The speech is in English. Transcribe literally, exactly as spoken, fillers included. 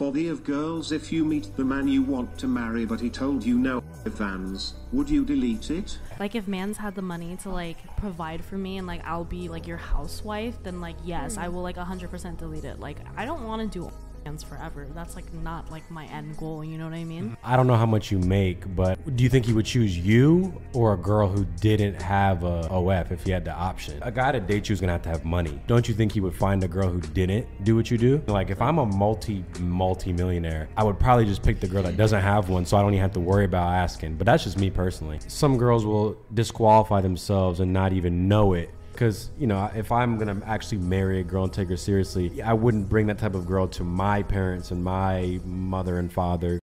For thee of girls, if you meet the man you want to marry but he told you no, Vans, would you delete it? Like, if man's had the money to like provide for me and like I'll be like your housewife, then like yes, I will like one hundred percent delete it. Like, I don't want to do Vans forever. That's like not like my end goal, you know what I mean? I don't know how much you make, but do you think he would choose you or a girl who didn't have a O F if he had the option? A guy to date you is gonna have to have money. Don't you think he would find a girl who didn't do what you do? Like, if I'm a multi multi millionaire, I would probably just pick the girl that doesn't have one, so I don't even have to worry about asking. But that's just me personally. Some girls will disqualify themselves and not even know it. Because, you know, if I'm going to actually marry a girl and take her seriously, I wouldn't bring that type of girl to my parents and my mother and father.